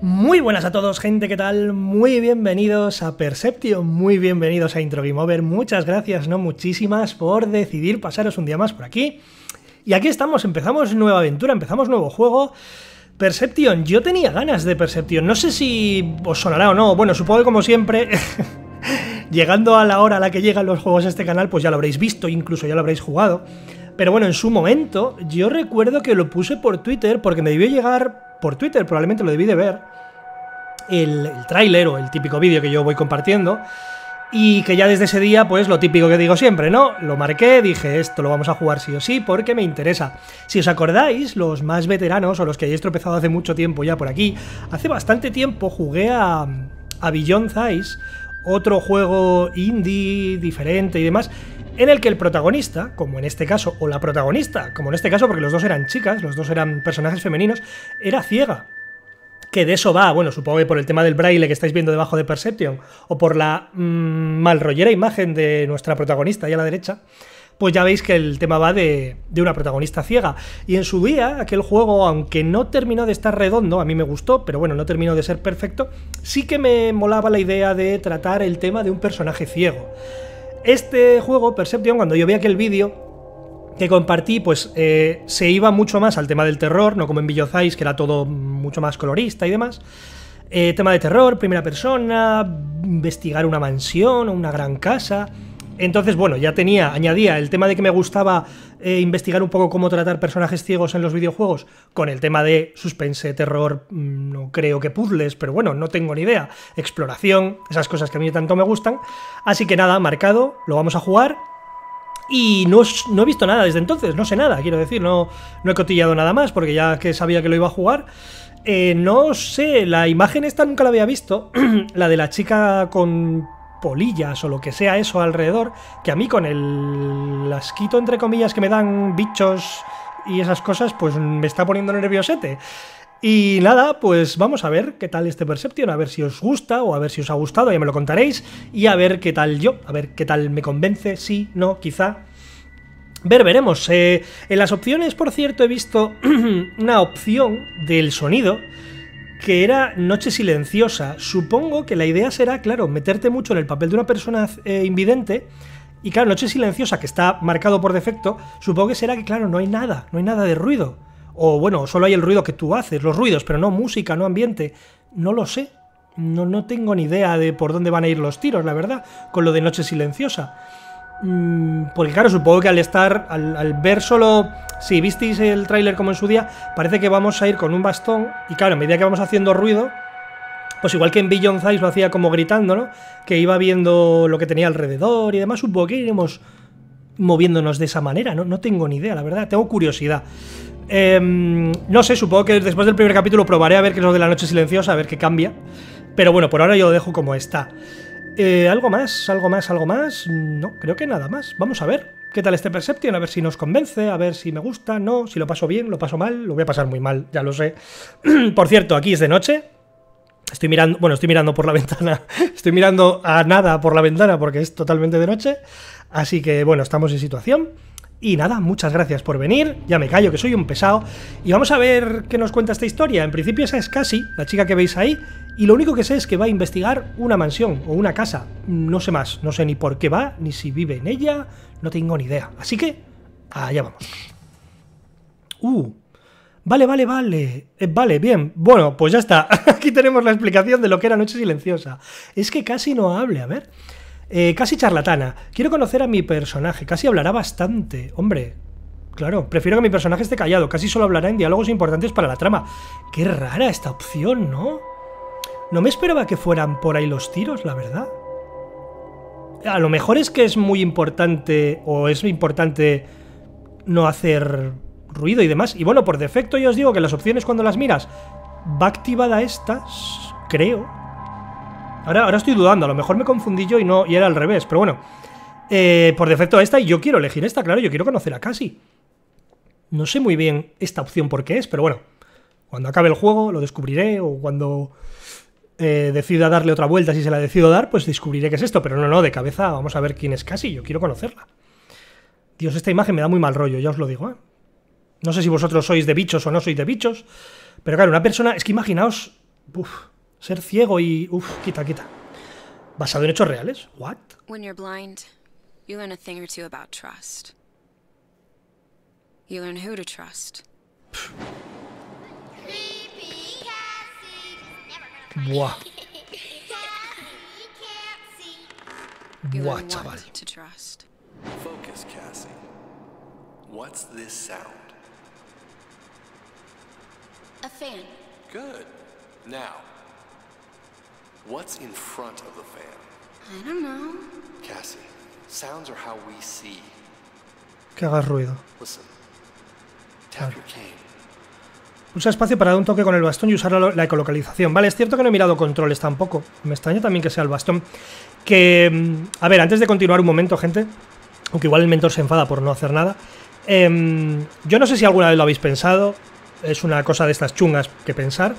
Muy buenas a todos, gente, ¿qué tal? Muy bienvenidos a Perception, muy bienvenidos a IntroGameOver. Muchas gracias, no muchísimas, por decidir pasaros un día más por aquí. Y aquí estamos, empezamos nueva aventura, empezamos nuevo juego. Perception, yo tenía ganas de Perception, no sé si os sonará o no. Bueno, supongo que como siempre, llegando a la hora a la que llegan los juegos a este canal, pues ya lo habréis visto, incluso ya lo habréis jugado. Pero bueno, en su momento, yo recuerdo que lo puse por Twitter, porque me debió llegar... por Twitter, probablemente lo debí de ver, el tráiler o el típico vídeo que yo voy compartiendo, y que ya desde ese día, pues lo típico que digo siempre, ¿no? Lo marqué, dije, esto lo vamos a jugar sí o sí porque me interesa. Si os acordáis, los más veteranos o los que hayáis tropezado hace mucho tiempo ya por aquí, hace bastante tiempo jugué a Beyond Eyes, otro juego indie, diferente y demás, en el que el protagonista, como en este caso, o la protagonista, como en este caso, porque los dos eran chicas, los dos eran personajes femeninos, era ciega. Que de eso va, bueno, supongo que por el tema del braille que estáis viendo debajo de Perception, o por la malrollera imagen de nuestra protagonista ahí a la derecha, pues ya veis que el tema va de una protagonista ciega. Y en su día, aquel juego, aunque no terminó de estar redondo, a mí me gustó, pero bueno, no terminó de ser perfecto, sí que me molaba la idea de tratar el tema de un personaje ciego. Este juego, Perception, cuando yo vi aquel vídeo que compartí, pues se iba mucho más al tema del terror, no como en Beyond Eyes, que era todo mucho más colorista y demás. Tema de terror, primera persona, investigar una mansión o una gran casa... Entonces, bueno, ya tenía, añadía el tema de que me gustaba investigar un poco cómo tratar personajes ciegos en los videojuegos con el tema de suspense, terror, no creo que puzzles, pero bueno, no tengo ni idea, exploración, esas cosas que a mí tanto me gustan. Así que nada, marcado, lo vamos a jugar y no he visto nada desde entonces, no sé nada, quiero decir, no he cotillado nada más porque ya que sabía que lo iba a jugar... no sé, la imagen esta nunca la había visto, la de la chica con... polillas o lo que sea eso alrededor, que a mí con el asquito entre comillas que me dan bichos y esas cosas, pues me está poniendo nerviosete. Y nada, pues vamos a ver qué tal este Perception, a ver si os gusta o a ver si os ha gustado, ya me lo contaréis, y a ver qué tal yo, a ver qué tal me convence, sí, no, quizá... veremos. En las opciones, por cierto, he visto una opción del sonido... que era Noche Silenciosa. Supongo que la idea será, claro, meterte mucho en el papel de una persona invidente, y claro, Noche Silenciosa, que está marcado por defecto, supongo que será que, claro, no hay nada de ruido, o bueno, solo hay el ruido que tú haces, los ruidos, pero no música, no ambiente, no lo sé, no tengo ni idea de por dónde van a ir los tiros, la verdad, con lo de Noche Silenciosa. Porque claro, supongo que al estar, al ver solo, si visteis el tráiler como en su día, parece que vamos a ir con un bastón, y claro, a medida que vamos haciendo ruido, pues igual que en Beyond Eyes lo hacía como gritando, ¿no? Que iba viendo lo que tenía alrededor y demás, supongo que iremos moviéndonos de esa manera, ¿no? No tengo ni idea, la verdad, tengo curiosidad. No sé, supongo que después del primer capítulo probaré a ver qué es lo de la Noche Silenciosa, a ver qué cambia, pero bueno, por ahora yo lo dejo como está. ¿Algo más? No, creo que nada más. Vamos a ver qué tal este Perception, a ver si nos convence, a ver si me gusta, no, si lo paso bien, lo paso mal, lo voy a pasar muy mal, ya lo sé. Por cierto, aquí es de noche. Estoy mirando por la ventana, estoy mirando a nada por la ventana porque es totalmente de noche. Así que, bueno, estamos en situación. Y nada, muchas gracias por venir, ya me callo que soy un pesado, y vamos a ver qué nos cuenta esta historia. En principio esa es Cassie, la chica que veis ahí, y lo único que sé es que va a investigar una mansión o una casa, no sé más, no sé ni por qué va, ni si vive en ella, no tengo ni idea, así que allá vamos. Vale, bien, bueno, pues ya está, aquí tenemos la explicación de lo que era Noche Silenciosa. Es que Cassie no hable, a ver... Casi charlatana. Quiero conocer a mi personaje. Casi hablará bastante. Hombre, claro, prefiero que mi personaje esté callado. Casi solo hablará en diálogos importantes para la trama. Qué rara esta opción, ¿no? No me esperaba que fueran por ahí los tiros, la verdad. A lo mejor es que es muy importante, o es importante no hacer ruido y demás. Y bueno, por defecto yo os digo que las opciones cuando las miras va activada estas, creo. Ahora estoy dudando, a lo mejor me confundí yo y era al revés, pero bueno. Por defecto esta, y yo quiero elegir esta, claro, yo quiero conocer a Cassie. No sé muy bien esta opción por qué es, pero bueno. Cuando acabe el juego lo descubriré, o cuando decida darle otra vuelta, si se la decido dar, pues descubriré qué es esto. Pero no, de cabeza, vamos a ver quién es Cassie, yo quiero conocerla. Dios, esta imagen me da muy mal rollo, ya os lo digo, ¿eh? No sé si vosotros sois de bichos o no sois de bichos, pero claro, una persona, es que imaginaos... Ser ciego y... quita, quita. ¿Basado en hechos reales? What? When you're blind, you learn a thing or two about trust. You learn who to trust. Buah. Buah, chaval. Focus, Cassie. What's this sound? A fan. Good. Now, what's in front of the fan? I don't know. Cassie, sounds are how we see. Que hagas ruido. Listen. Tap your cane. Usa espacio para dar un toque con el bastón y usar la ecolocalización. Vale, es cierto que no he mirado controles tampoco. Me extraña también que sea el bastón. Que... A ver, antes de continuar un momento, gente. Aunque igual el mentor se enfada por no hacer nada. Yo no sé si alguna vez lo habéis pensado. Es una cosa de estas chungas que pensar.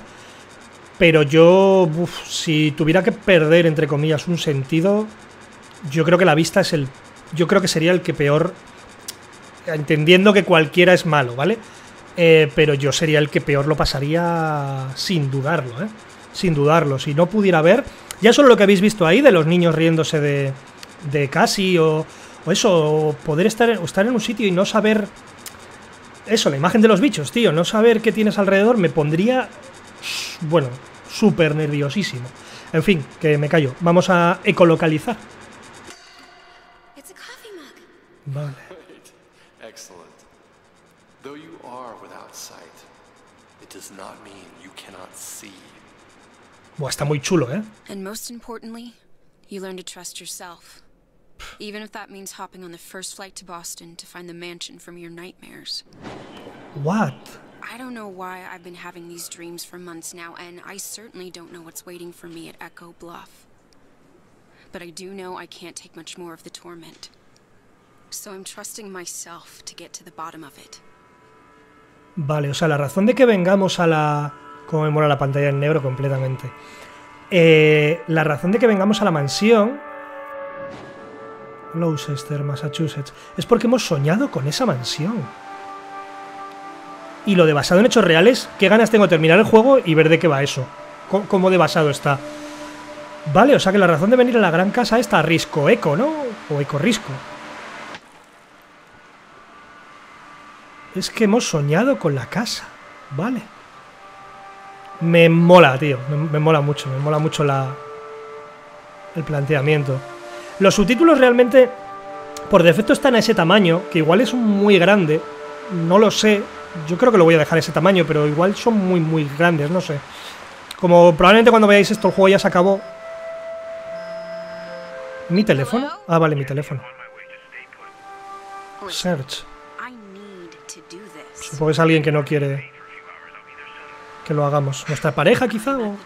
Pero yo... si tuviera que perder, entre comillas, un sentido... Yo creo que la vista es el... Yo creo que sería el que peor... Entendiendo que cualquiera es malo, ¿vale? Pero yo sería el que peor lo pasaría sin dudarlo, ¿eh? Sin dudarlo. Si no pudiera ver, ya solo lo que habéis visto ahí de los niños riéndose de Cassie o eso, o poder estar en un sitio y no saber eso, la imagen de los bichos, tío, no saber qué tienes alrededor, me pondría, bueno, súper nerviosísimo. En fin, que me callo. Vamos a ecolocalizar. Vale. Though you are without sight, it does not mean you cannot see. Buah, está muy chulo, ¿eh? And most importantly, you learn to trust yourself. Even if that means hopping on the first flight to Boston to find the mansion from your nightmares. What? I don't know why I've been having these dreams for months now, and I certainly don't know what's waiting for me at Echo Bluff. But I do know I can't take much more of the torment. So I'm trusting myself to get to the bottom of it. Vale, o sea, la razón de que vengamos a la... Como me mola la pantalla en negro completamente. La razón de que vengamos a la mansión... Gloucester, Massachusetts. Es porque hemos soñado con esa mansión. Y lo de basado en hechos reales, qué ganas tengo de terminar el juego y ver de qué va eso. Cómo de basado está. Vale, o sea que la razón de venir a la gran casa está Risco Eco, ¿no? O Eco Risco. Es que hemos soñado con la casa, vale. Me mola, tío, me mola mucho el planteamiento. Los subtítulos realmente, por defecto, están a ese tamaño, que igual es muy grande, no lo sé. Yo creo que lo voy a dejar a ese tamaño, pero igual son muy grandes, no sé. Como probablemente cuando veáis esto el juego ya se acabó. ¿Mi teléfono? Ah, vale, mi teléfono. Search. Supongo que es alguien que no quiere que lo hagamos. ¿Nuestra pareja, quizá? ¿O?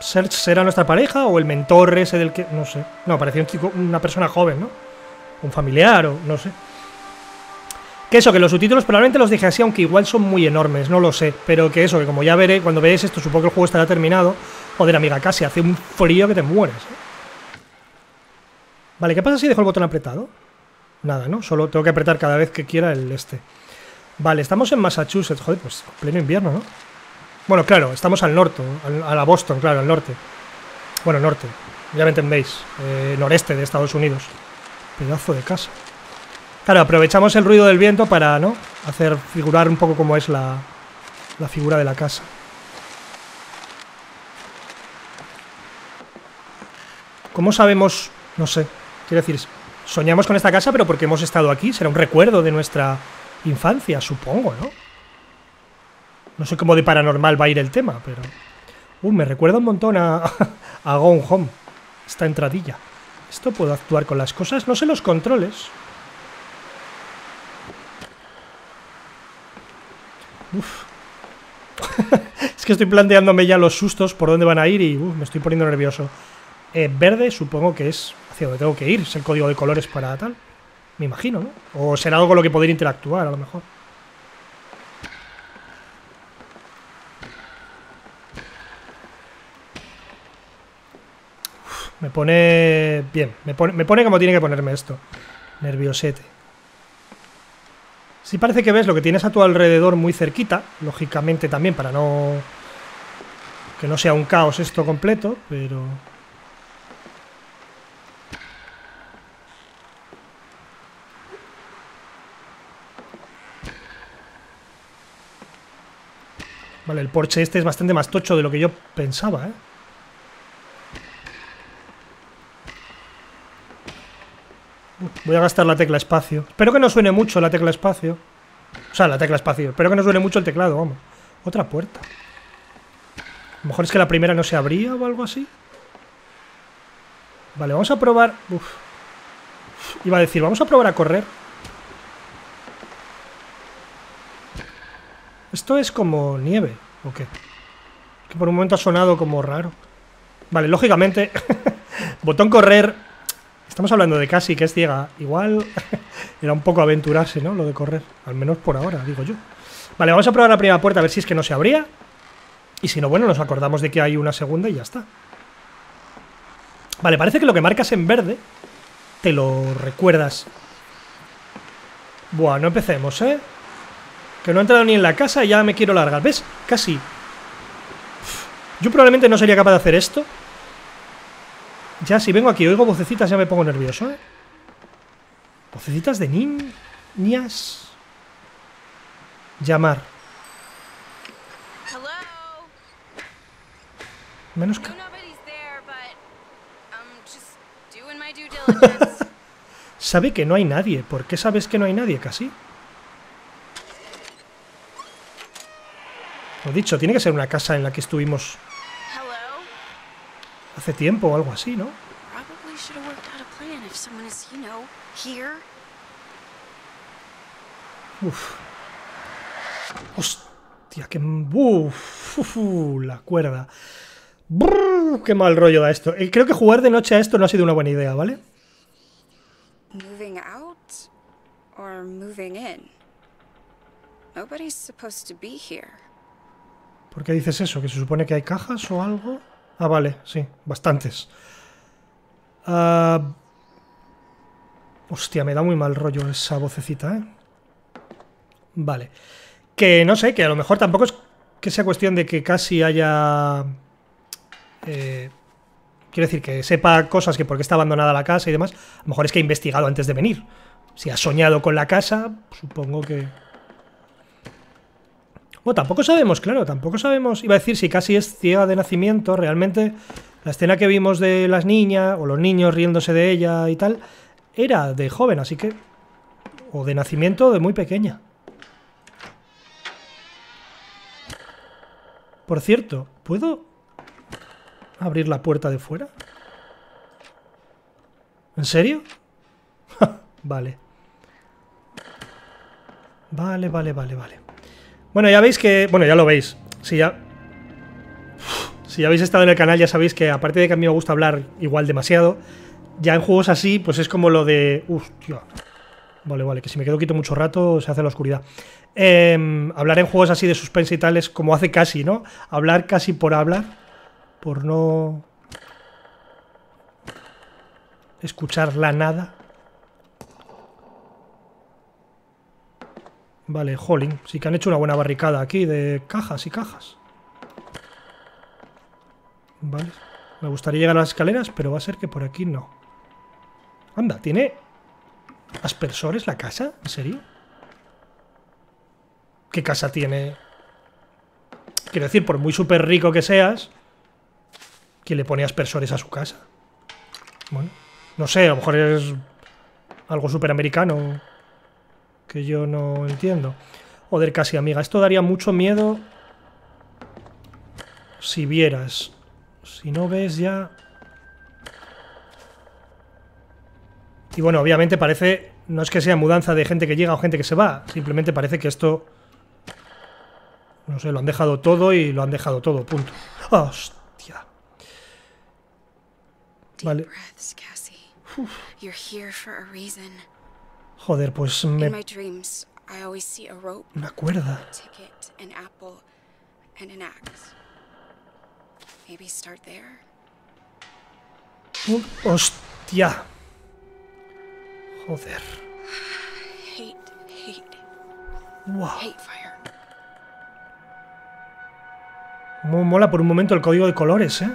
¿Search será nuestra pareja? ¿O el mentor ese del que...? No sé. No, parecía un chico, una persona joven, ¿no? Un familiar o... no sé. Que eso, que los subtítulos probablemente los dejé así, aunque igual son muy enormes, no lo sé. Pero que eso, que como ya veré, cuando veáis esto, supongo que el juego estará terminado. Joder, amiga, casi hace un frío que te mueres. Vale, ¿qué pasa si dejo el botón apretado? Nada, ¿no? Solo tengo que apretar cada vez que quiera el este. Vale, estamos en Massachusetts. Joder, pues pleno invierno, ¿no? Bueno, claro, estamos al norte. A la Boston, claro, al norte. Bueno, norte. Ya me entendéis. Noreste de Estados Unidos. Pedazo de casa. Claro, aprovechamos el ruido del viento para, ¿no? Hacer figurar un poco cómo es la figura de la casa. ¿Cómo sabemos? No sé. Quiero decir... Soñamos con esta casa, pero porque hemos estado aquí. Será un recuerdo de nuestra infancia, supongo, ¿no? No sé cómo de paranormal va a ir el tema, pero... me recuerda un montón a Gone Home. Esta entradilla. Esto puedo actuar con las cosas. No sé los controles. Es que estoy planteándome ya los sustos, por dónde van a ir y me estoy poniendo nervioso. Verde supongo que es... hacia donde tengo que ir, es el código de colores para tal, me imagino, ¿no? O será algo con lo que poder interactuar, a lo mejor. Me pone... bien, me pone como tiene que ponerme esto. Nerviosete. Sí parece que ves lo que tienes a tu alrededor muy cerquita, lógicamente también para no... que no sea un caos esto completo, pero... Vale, el porche este es bastante más tocho de lo que yo pensaba, ¿eh? Voy a gastar la tecla espacio. Espero que no suene mucho la tecla espacio. O sea, la tecla espacio. Espero que no suene mucho el teclado, vamos. Otra puerta. A lo mejor es que la primera no se abría o algo así. Vale, vamos a probar... Uf. Iba a decir, vamos a probar a correr. ¿Esto es como nieve o qué? Que por un momento ha sonado como raro. Vale, lógicamente... botón correr... Estamos hablando de Cassie, que es ciega. Igual era un poco aventurarse, ¿no? Lo de correr. Al menos por ahora, digo yo. Vale, vamos a probar la primera puerta a ver si es que no se abría. Y si no, bueno, nos acordamos de que hay una segunda y ya está. Vale, parece que lo que marcas en verde te lo recuerdas. Buah, no empecemos, ¿eh? Que no he entrado ni en la casa y ya me quiero largar. ¿Ves? Casi. Yo probablemente no sería capaz de hacer esto. Ya, si vengo aquí, oigo vocecitas, ya me pongo nervioso, ¿eh? Vocecitas de niñas. Llamar. Menos que... Sabe que no hay nadie. ¿Por qué sabes que no hay nadie, Casi? Lo dicho, tiene que ser una casa en la que estuvimos hace tiempo o algo así, ¿no? Uf. Hostia, que... la cuerda. Brrr, qué mal rollo da esto. Creo que jugar de noche a esto no ha sido una buena idea, ¿vale? Moving out or moving in. Nobody's supposed to be here. ¿Por qué dices eso? ¿Que se supone que hay cajas o algo? Ah, vale, sí, bastantes. Hostia, me da muy mal rollo esa vocecita, ¿eh? Vale. Que no sé, que a lo mejor tampoco es que sea cuestión de que casi haya... quiero decir, que sepa cosas que porque está abandonada la casa y demás. A lo mejor es que ha investigado antes de venir. Si ha soñado con la casa, supongo que... Bueno, tampoco sabemos, claro, tampoco sabemos. Iba a decir, si Cassie es ciega de nacimiento, realmente la escena que vimos de las niñas o los niños riéndose de ella y tal, era de joven, así que... O de nacimiento de muy pequeña. Por cierto, ¿puedo abrir la puerta de fuera? ¿En serio? Vale. Vale, vale, vale, vale. Bueno, ya veis que... Bueno, ya lo veis. Si ya habéis estado en el canal, ya sabéis que aparte de que a mí me gusta hablar igual demasiado, ya en juegos así, pues es como lo de... Hostia. Vale, vale, que si me quedo quieto mucho rato se hace la oscuridad. Hablar en juegos así de suspense y tal es como hace Casi, ¿no? Hablar casi por hablar, por no... escuchar la nada. Vale, jolín, sí que han hecho una buena barricada aquí de cajas y cajas. Vale, me gustaría llegar a las escaleras, pero va a ser que por aquí no. Anda, ¿tiene aspersores la casa? ¿En serio? ¿Qué casa tiene? Quiero decir, por muy súper rico que seas, ¿quién le pone aspersores a su casa? Bueno, no sé, a lo mejor es algo súper americano que yo no entiendo. Joder, Casi, amiga, esto daría mucho miedo si vieras. Si no ves ya... Y bueno, obviamente parece... No es que sea mudanza de gente que llega o gente que se va. Simplemente parece que esto... No sé, lo han dejado todo y lo han dejado todo, punto. ¡Hostia! Vale. Uf. Joder, pues me... Una cuerda. ¡Hostia! Joder. Wow. Mola por un momento el código de colores, ¿eh?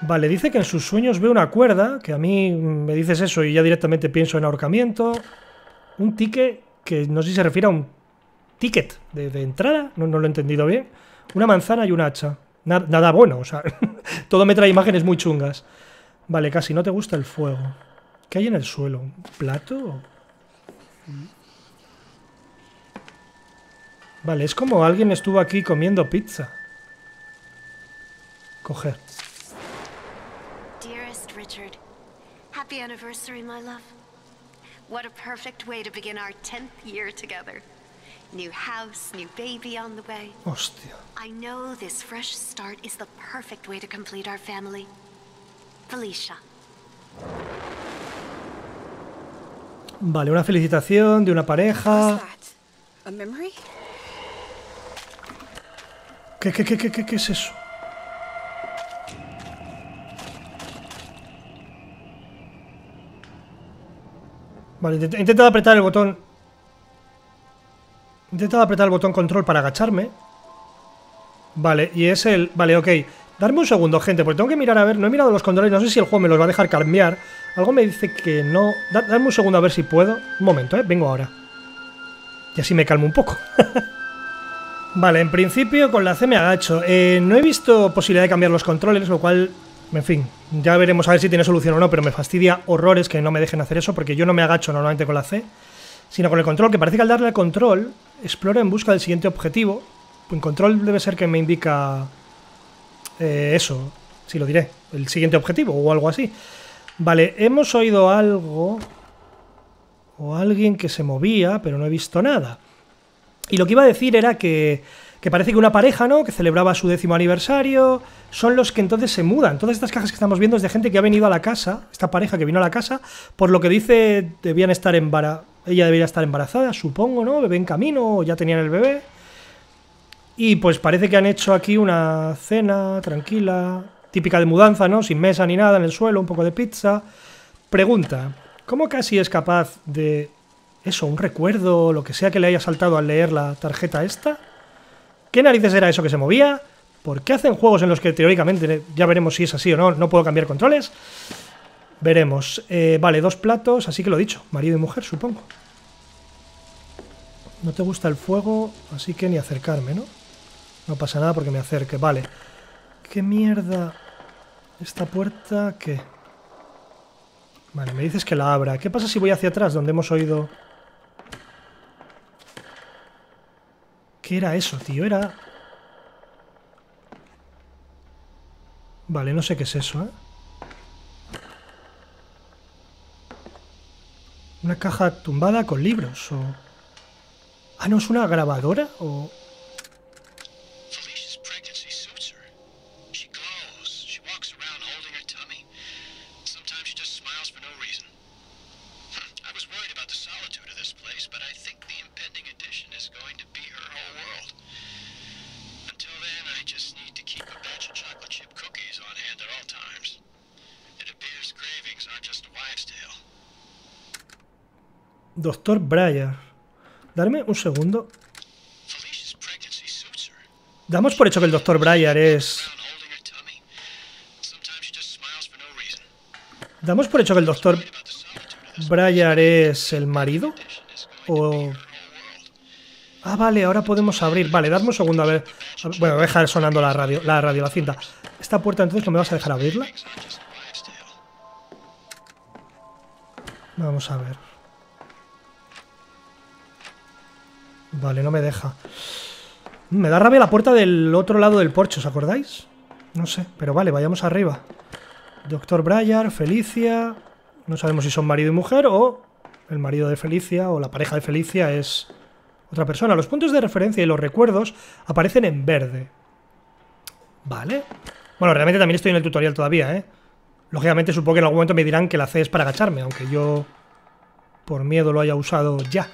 Vale, dice que en sus sueños ve una cuerda, que a mí me dices eso y ya directamente pienso en ahorcamiento. Un ticket, que no sé si se refiere a un ticket de entrada, no lo he entendido bien. Una manzana y un hacha. Nada bueno, o sea, todo me trae imágenes muy chungas. Vale, casi no te gusta el fuego. ¿Qué hay en el suelo? ¿Un plato? Vale, es como alguien estuvo aquí comiendo pizza. Coger. Dearest Richard, happy anniversary, my love. What a perfect way to begin our 10th year together. New house, new baby on the way. Hostia. I know this fresh start is the perfect way to complete our family. Felicia. Vale, una felicitación de una pareja. ¿Qué es eso? Vale, he intentado apretar el botón. He intentado apretar el botón control para agacharme. Vale, y es el... Vale, ok. Darme un segundo, gente, porque tengo que mirar a ver... No he mirado los controles, no sé si el juego me los va a dejar cambiar. Algo me dice que no... Darme un segundo a ver si puedo. Un momento, vengo ahora. Y así me calmo un poco. Vale, en principio con la C me agacho. No he visto posibilidad de cambiar los controles, lo cual... En fin, ya veremos a ver si tiene solución o no, pero me fastidia horrores que no me dejen hacer eso, porque yo no me agacho normalmente con la C, sino con el control, que parece que al darle al control, explora en busca del siguiente objetivo. En control debe ser que me indica eso, si lo diré, el siguiente objetivo o algo así. Vale, hemos oído algo o alguien que se movía, pero no he visto nada. Y lo que iba a decir era que parece que una pareja, ¿no?, que celebraba su 10º aniversario, son los que entonces se mudan. Todas estas cajas que estamos viendo es de gente que ha venido a la casa, esta pareja que vino a la casa, por lo que dice, debían estar ella debería estar embarazada, supongo, ¿no?, bebé en camino, o ya tenían el bebé. Y pues parece que han hecho aquí una cena tranquila, típica de mudanza, ¿no?, sin mesa ni nada, en el suelo, un poco de pizza. Pregunta, ¿cómo Cassie es capaz de eso, un recuerdo, lo que sea que le haya saltado al leer la tarjeta esta? ¿Qué narices era eso que se movía? ¿Por qué hacen juegos en los que teóricamente, ya veremos si es así o no, no puedo cambiar controles? Veremos. Vale, 2 platos, así que lo he dicho. Marido y mujer, supongo. No te gusta el fuego, así que ni acercarme, ¿no? No pasa nada porque me acerque. Vale. ¿Qué mierda? ¿Esta puerta qué? Vale, me dices que la abra. ¿Qué pasa si voy hacia atrás, donde hemos oído...? ¿Qué era eso, tío? Era... Vale, no sé qué es eso, ¿eh? Una caja tumbada con libros, o... Ah, ¿no es una grabadora? O... Doctor Bryar. Darme un segundo. Damos por hecho que el Doctor Bryar es... Damos por hecho que el Doctor Bryar es el marido. O... Ah, vale, ahora podemos abrir. Vale, darme un segundo a ver... Bueno, voy a dejar sonando la cinta. Esta puerta entonces, ¿no me vas a dejar abrirla? Vamos a ver. Vale, no me deja. Me da rabia la puerta del otro lado del porche, ¿os acordáis? No sé, pero vale, vayamos arriba. Doctor Bryar, Felicia... No sabemos si son marido y mujer o... El marido de Felicia o la pareja de Felicia es... Otra persona. Los puntos de referencia y los recuerdos aparecen en verde. Vale. Bueno, realmente también estoy en el tutorial todavía, ¿eh? Lógicamente supongo que en algún momento me dirán que la C es para agacharme, aunque yo... Por miedo lo haya usado ya.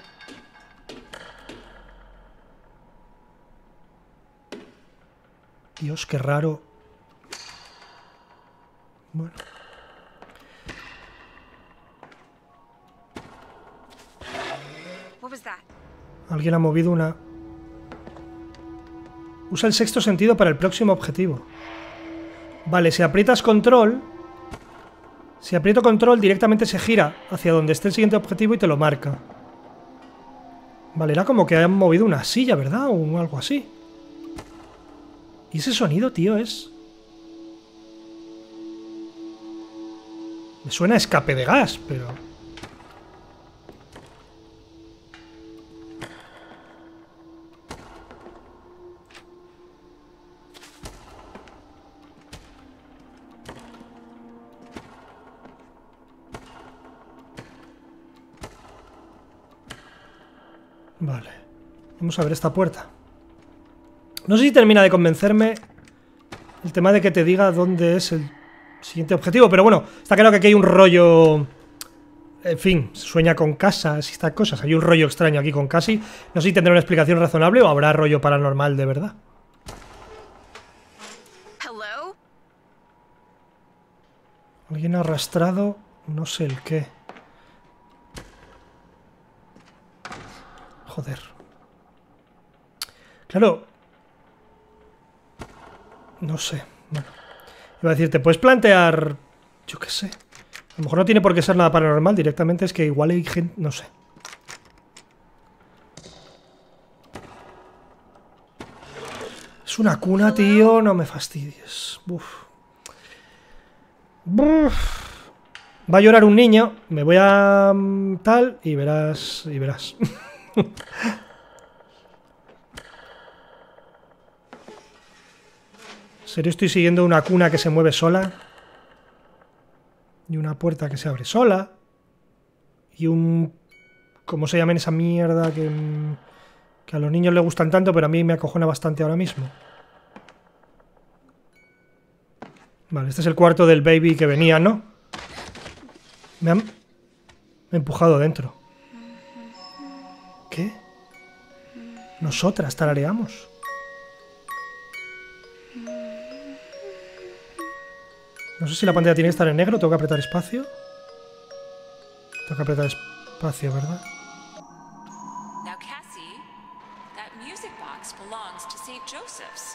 Dios, qué raro. Bueno. Alguien ha movido una... Usa el sexto sentido para el próximo objetivo. Vale, si aprietas control... Si aprieto control, directamente se gira hacia donde esté el siguiente objetivo y te lo marca. Vale, era como que han movido una silla, ¿verdad? O algo así. ¿Y ese sonido, tío, es...? Me suena a escape de gas, pero... Vale. Vamos a ver esta puerta. No sé si termina de convencerme el tema de que te diga dónde es el siguiente objetivo, pero bueno, está claro que aquí hay un rollo... En fin, sueña con casas y estas cosas. Hay un rollo extraño aquí con Cassie. No sé si tendrá una explicación razonable o habrá rollo paranormal de verdad. Alguien ha arrastrado no sé el qué. Joder. Claro. No sé. Bueno. Iba a decirte, puedes plantear... Yo qué sé. A lo mejor no tiene por qué ser nada paranormal. Directamente es que igual hay gente... No sé. Es una cuna, tío. No me fastidies. Uf. Uf. Va a llorar un niño. Me voy a... Tal. Y verás... Y verás. ¿En serio estoy siguiendo una cuna que se mueve sola? Y una puerta que se abre sola. Y un... ¿Cómo se llaman esa mierda que a los niños les gustan tanto, pero a mí me acojona bastante ahora mismo? Vale, este es el cuarto del baby que venía, ¿no? Me he empujado dentro. ¿Qué? Nosotras tarareamos. No sé si la pantalla tiene que estar en negro. Tengo que apretar espacio. Tengo que apretar espacio, ¿verdad? Now, Cassie, that music box belongs to Saint Joseph's,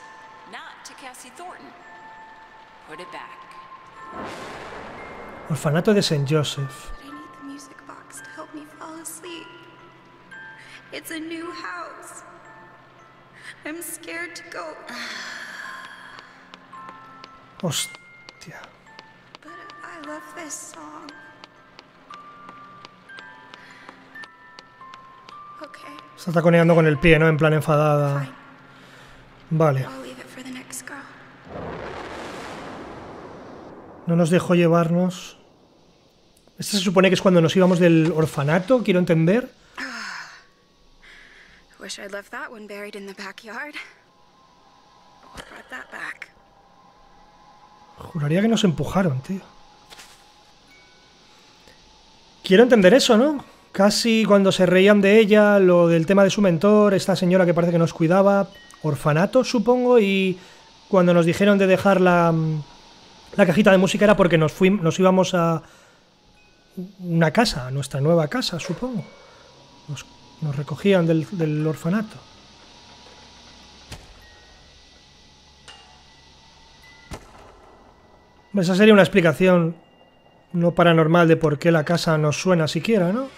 not to Cassie Thornton. Put it back. Orfanato de Saint Joseph. But I need the music box to help me fall asleep. It's a new house. I'm scared to go. Hostia. But I love this song. Okay. Se está coneando con el pie, ¿no? En plan enfadada. Vale. No nos dejó llevarnos. Este se supone que es cuando nos íbamos del orfanato, quiero entender. Wish I'd left that one buried in the backyard. Brought that back. Juraría que nos empujaron, tío. Quiero entender eso, ¿no? Casi cuando se reían de ella, lo del tema de su mentor, esta señora que parece que nos cuidaba, orfanato, supongo, y cuando nos dijeron de dejar la cajita de música era porque nos íbamos a una casa, a nuestra nueva casa, supongo. Nos recogían del orfanato. Esa sería una explicación no paranormal de por qué la casa nos suena siquiera, ¿no?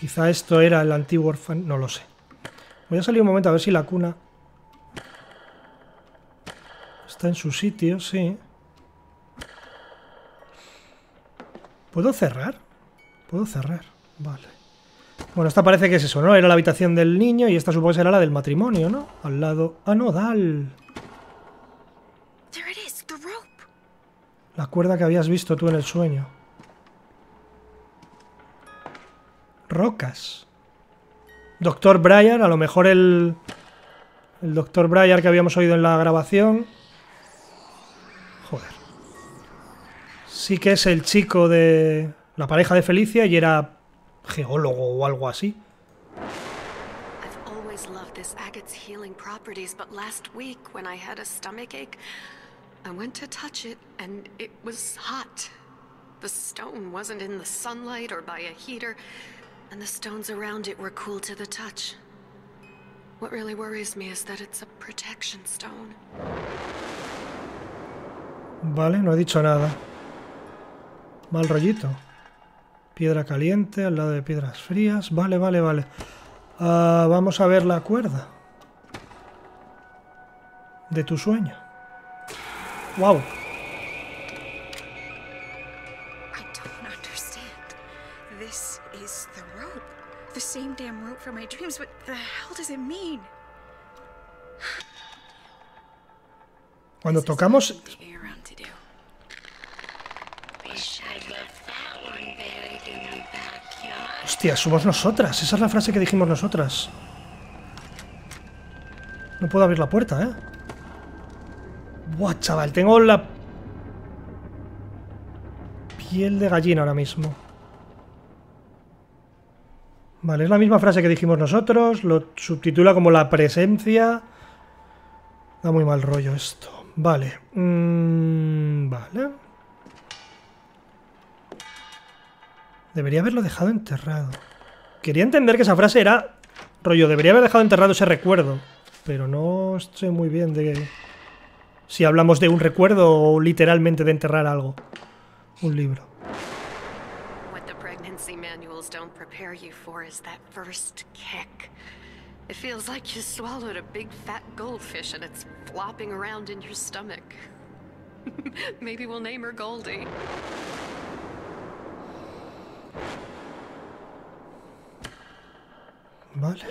Quizá esto era el antiguo orfanato. No lo sé. Voy a salir un momento a ver si la cuna está en su sitio, sí. ¿Puedo cerrar? Puedo cerrar, vale. Bueno, esta parece que es eso, ¿no? Era la habitación del niño y esta supongo que será la del matrimonio, ¿no? Al lado... Ah, no, Dal. La cuerda que habías visto tú en el sueño. Rocas. Doctor Bryar, a lo mejor el Doctor Bryar que habíamos oído en la grabación. Joder. Sí que es el chico de... La pareja de Felicia y era... geólogo o algo así. And the stones around it were cool to the touch. What really worries me is that it's a protection stone. Vale, no he dicho nada. Mal rollito. Piedra caliente al lado de piedras frías. Vale, vale, vale. Vamos a ver la cuerda de tu sueño. Wow. The same damn route for my dreams. What the hell does it mean? Cuando tocamos hostia, somos nosotras. Esa es la frase que dijimos nosotras. No puedo abrir la puerta, ¿eh? Buah, chaval, tengo la piel de gallina ahora mismo. Vale, es la misma frase que dijimos nosotros, lo subtitula como la presencia. Da muy mal rollo esto. Vale. Vale. Debería haberlo dejado enterrado. Quería entender que esa frase era rollo, debería haber dejado enterrado ese recuerdo. Pero no sé muy bien de si hablamos de un recuerdo o literalmente de enterrar algo. Un libro. Don't prepare you for is that first kick. It feels like you swallowed a big fat goldfish and it's flopping around in your stomach. Maybe we'll name her Goldie. Vale.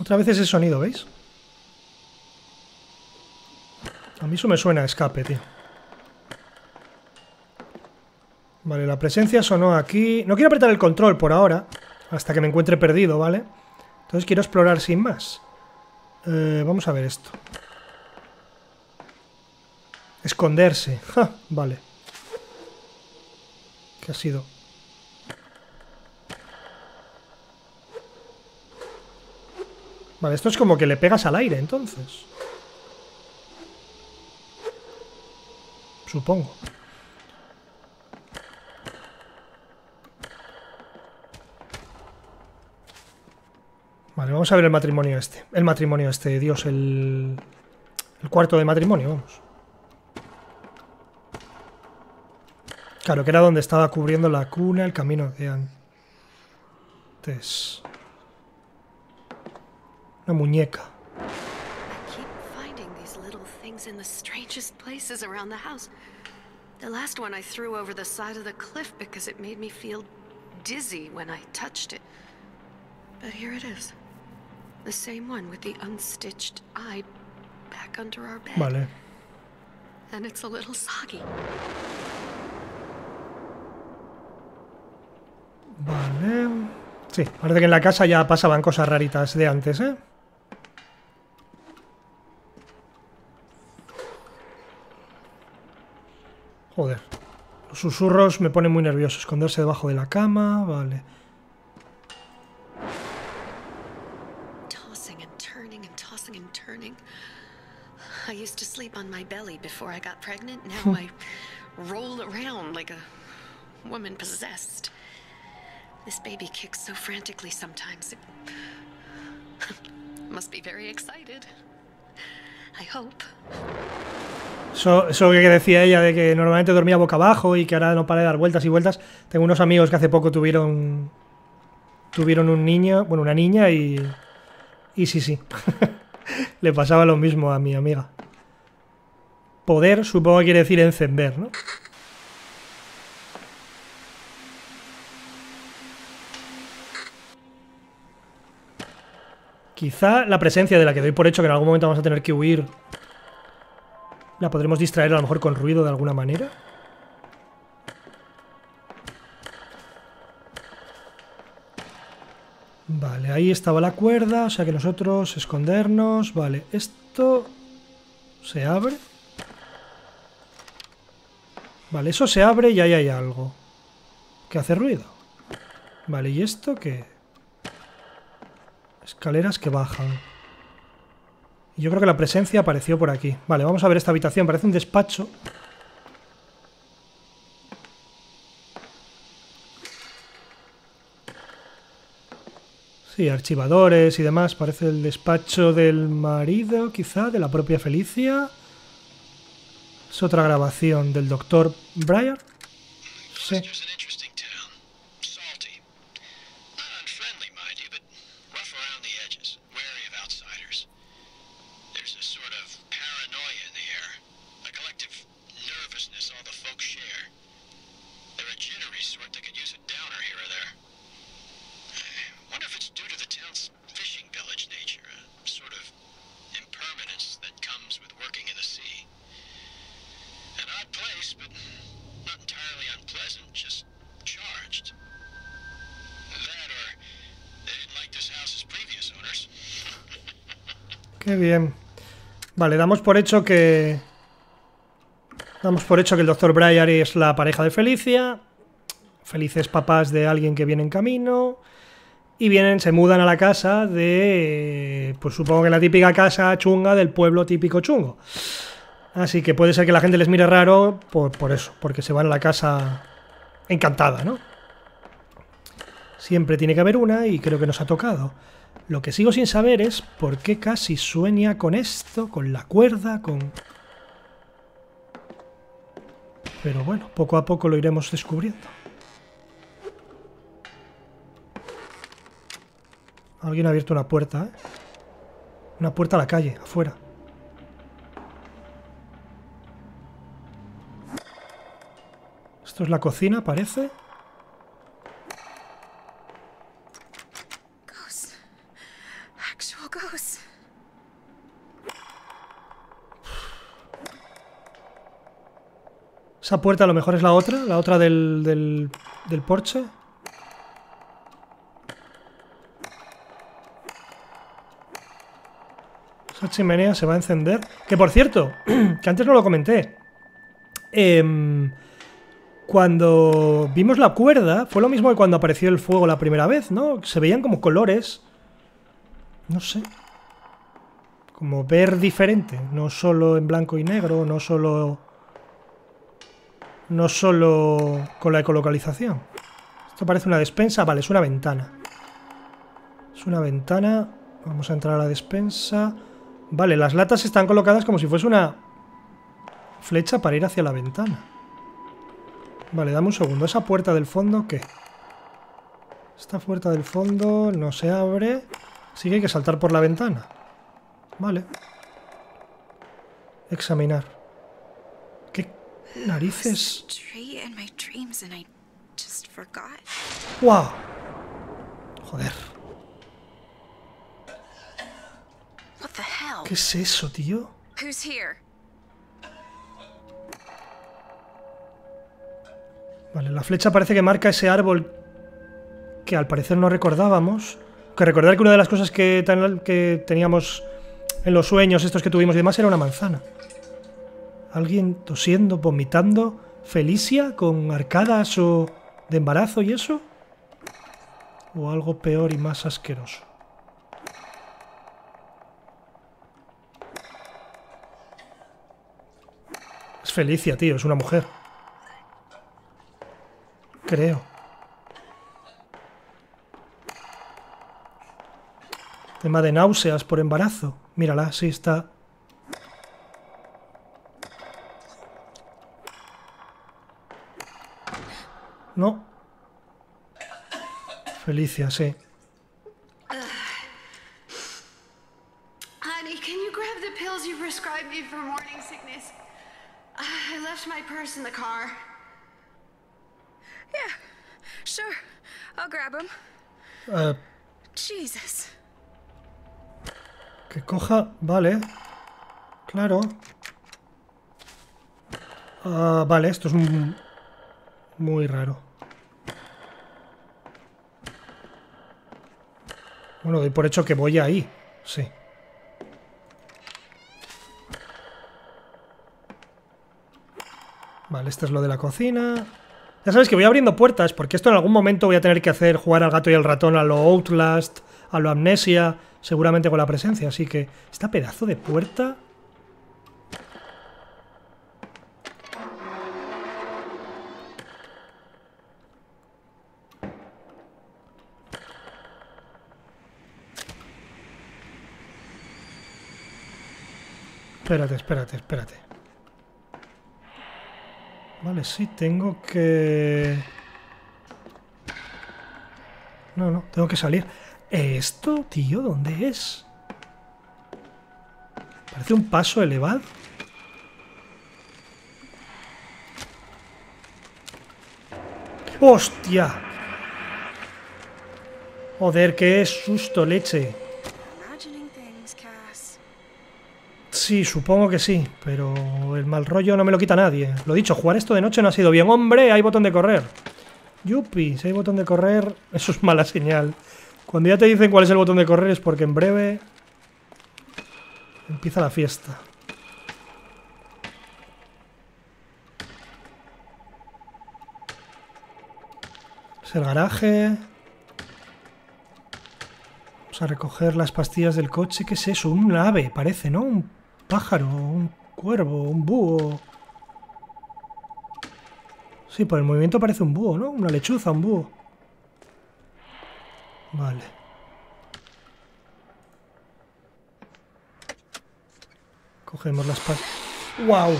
Otra vez ese sonido, ¿veis? A mí eso me suena a escape, tío. Vale, la presencia sonó aquí. No quiero apretar el control por ahora, hasta que me encuentre perdido, ¿vale? Entonces quiero explorar sin más. Vamos a ver esto. Esconderse. Ja, vale. ¿Qué ha sido? Vale, esto es como que le pegas al aire, entonces. Supongo. Vale, vamos a ver el matrimonio este. El matrimonio este, Dios, el cuarto de matrimonio, vamos. Claro, que era donde estaba cubriendo la cuna el camino de antes. Una muñeca. In the strangest places around the house. The last one I threw over the side of the cliff because it made me feel dizzy when I touched it. But here it is. The same one with the unstitched eye back under our bed. Vale. And it's a little soggy. Vale. Sí, parece que en la casa ya pasaban cosas raritas de antes, ¿eh? Joder, los susurros me ponen muy nervioso. Esconderse debajo de la cama, vale. Tossing and turning and tossing and turning. I used to sleep on my belly before I got pregnant. Now I roll around like a woman possessed. This baby kicks so frantically sometimes. Must be very excited. I hope. Eso que decía ella de que normalmente dormía boca abajo y que ahora no para de dar vueltas y vueltas. Tengo unos amigos que hace poco tuvieron un niño, bueno, una niña y sí, le pasaba lo mismo a mi amiga. Poder, supongo que quiere decir encender, ¿no? Quizá la presencia de la que doy por hecho que en algún momento vamos a tener que huir. ¿La podremos distraer a lo mejor con ruido de alguna manera? Vale, ahí estaba la cuerda, o sea que nosotros escondernos. Vale, esto se abre. Vale, eso se abre y ahí hay algo que hace ruido. Vale, ¿y esto qué? Escaleras que bajan. Yo creo que la presencia apareció por aquí. Vale, vamos a ver esta habitación. Parece un despacho. Sí, archivadores y demás. Parece el despacho del marido, quizá, de la propia Felicia. Es otra grabación del doctor Bryar. Sí. Bien. Vale, damos por hecho que el doctor Bryar es la pareja de Felicia, felices papás de alguien que viene en camino, y se mudan a la casa de, pues supongo que la típica casa chunga del pueblo típico chungo. Así que puede ser que la gente les mire raro por eso, porque se van a la casa encantada, ¿no? Siempre tiene que haber una y creo que nos ha tocado. Lo que sigo sin saber es por qué Cassie sueña con esto, con la cuerda, con... Pero bueno, poco a poco lo iremos descubriendo. Alguien ha abierto una puerta, ¿eh? Una puerta a la calle, afuera. Esto es la cocina, parece. Esa puerta a lo mejor es la otra del porche. Esa chimenea se va a encender. Que por cierto, que antes no lo comenté. Cuando vimos la cuerda, fue lo mismo que cuando apareció el fuego la primera vez, ¿no? Se veían como colores. No sé. Como ver diferente. No solo en blanco y negro, no solo... No solo con la ecolocalización. Esto parece una despensa. Vale, es una ventana. Es una ventana. Vamos a entrar a la despensa. Vale, las latas están colocadas como si fuese una flecha para ir hacia la ventana. Vale, dame un segundo. ¿Esa puerta del fondo qué? Esta puerta del fondo no se abre. Así que hay que saltar por la ventana. Vale. Examinar. Narices. ¡Wow! Joder. ¿Qué es eso, tío? Vale, la flecha parece que marca ese árbol que al parecer no recordábamos. Que recordar que una de las cosas que teníamos en los sueños estos que tuvimos y demás era una manzana. Alguien tosiendo, vomitando, Felicia con arcadas o de embarazo y eso, o algo peor y más asqueroso. Es Felicia, tío, es una mujer. Creo. Tema de náuseas por embarazo. Mírala, sí está... No. Felicia, sí. Honey, can you grab the pills you prescribed me for morning sickness? I left my purse in the car. Yeah, sure. I'll grab them. Jesus. Que coja, vale. Claro. Vale, esto es muy raro. Bueno, doy por hecho que voy ahí. Sí. Vale, este es lo de la cocina. Ya sabes que voy abriendo puertas, porque esto en algún momento voy a tener que hacer jugar al gato y al ratón a lo Outlast, a lo Amnesia, seguramente con la presencia. Así que, esta pedazo de puerta... Espérate. Vale, sí, tengo que... No, tengo que salir. ¿Esto, tío? ¿Dónde es? Parece un paso elevado. ¡Hostia! Joder, qué susto, leche. Sí, supongo que sí, pero el mal rollo no me lo quita nadie. Lo dicho, jugar esto de noche no ha sido bien. ¡Hombre, hay botón de correr! Yupi, si hay botón de correr, eso es mala señal. Cuando ya te dicen cuál es el botón de correr es porque en breve empieza la fiesta. Es el garaje. Vamos a recoger las pastillas del coche. ¿Qué es eso? Un ave, parece, ¿no? Un pájaro, un cuervo, un búho. Sí, por el movimiento parece un búho, ¿no? Una lechuza, un búho. Vale. Cogemos las pastillas. ¡Wow!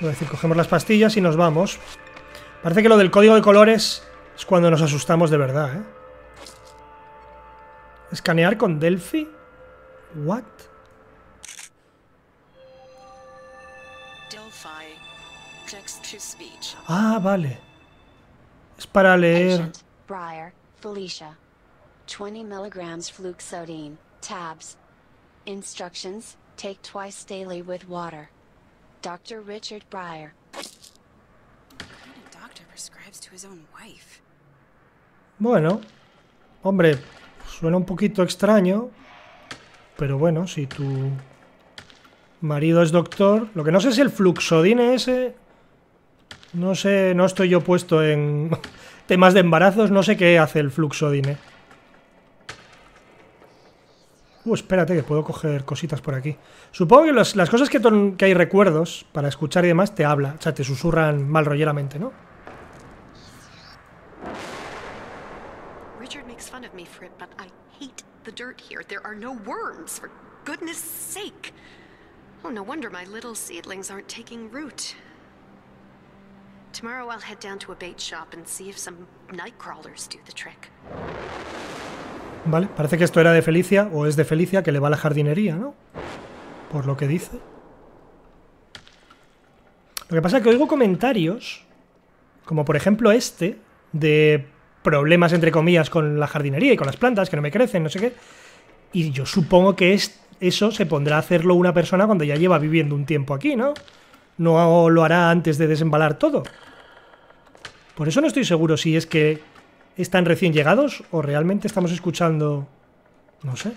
Voy a decir, cogemos las pastillas y nos vamos. Parece que lo del código de colores es cuando nos asustamos de verdad, ¿eh? ¿Escanear con Delphi? ¿What? Ah, vale. Es para leer. Bryar, Felicia. 20 mg Fluxodine, tabs. Instructions, take twice daily with water. Doctor Richard Bryar. Bueno, hombre, suena un poquito extraño, pero bueno, si tu marido es doctor, lo que no sé es el Fluxodine ese. No sé, no estoy yo puesto en temas de embarazos, no sé qué hace el Fluxodine. Espérate, que puedo coger cositas por aquí. Supongo que las cosas que hay recuerdos para escuchar y demás te habla, o sea, te susurran mal rolleramente, ¿no? Richard makes fun of me for it, but I hate the dirt here. There are no worms, for goodness sake. Oh, no wonder my little seedlings aren't taking root. Tomorrow I'll head down to a bait shop and see if some night crawlers do the trick. Vale, parece que esto era de Felicia, o es de Felicia, que le va a la jardinería, ¿no? Por lo que dice. Lo que pasa es que oigo comentarios, como por ejemplo este, de problemas entre comillas con la jardinería y con las plantas, que no me crecen, no sé qué. Y yo supongo que eso se pondrá a hacerlo una persona cuando ya lleva viviendo un tiempo aquí, ¿no? No lo hará antes de desembalar todo. Por eso no estoy seguro si es que... ¿están recién llegados o realmente estamos escuchando...? No sé.